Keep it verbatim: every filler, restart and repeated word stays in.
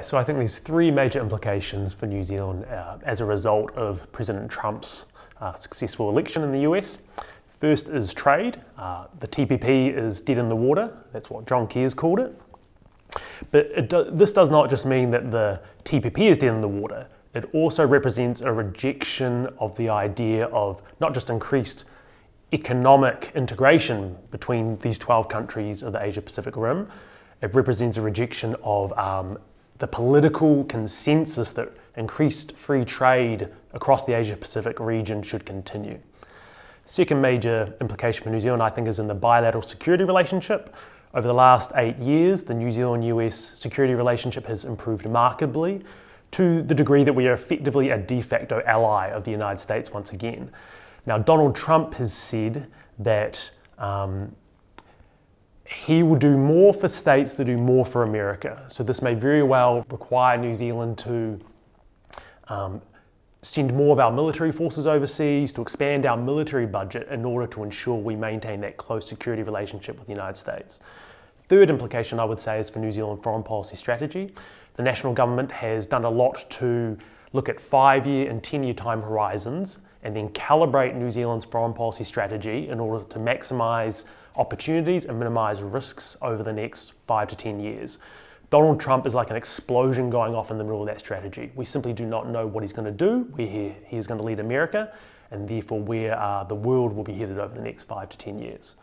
So I think there's three major implications for New Zealand uh, as a result of President Trump's uh, successful election in the U S. First is trade. Uh, the T P P is dead in the water. That's what John Key has called it. But it do this does not just mean that the T P P is dead in the water. It also represents a rejection of the idea of not just increased economic integration between these twelve countries of the Asia-Pacific Rim. It represents a rejection of um, the political consensus that increased free trade across the Asia-Pacific region should continue. Second major implication for New Zealand, I think, is in the bilateral security relationship. Over the last eight years, the New Zealand-U S security relationship has improved markedly to the degree that we are effectively a de facto ally of the United States once again. Now, Donald Trump has said that um, he will do more for states to do more for America. So this may very well require New Zealand to um, send more of our military forces overseas, to expand our military budget in order to ensure we maintain that close security relationship with the United States. Third implication, I would say, is for New Zealand foreign policy strategy. The national government has done a lot to look at five-year and ten-year time horizons and then calibrate New Zealand's foreign policy strategy in order to maximise opportunities and minimise risks over the next five to ten years. Donald Trump is like an explosion going off in the middle of that strategy. We simply do not know what he's going to do, where he, he is going to lead America, and therefore where uh, the world will be headed over the next five to ten years.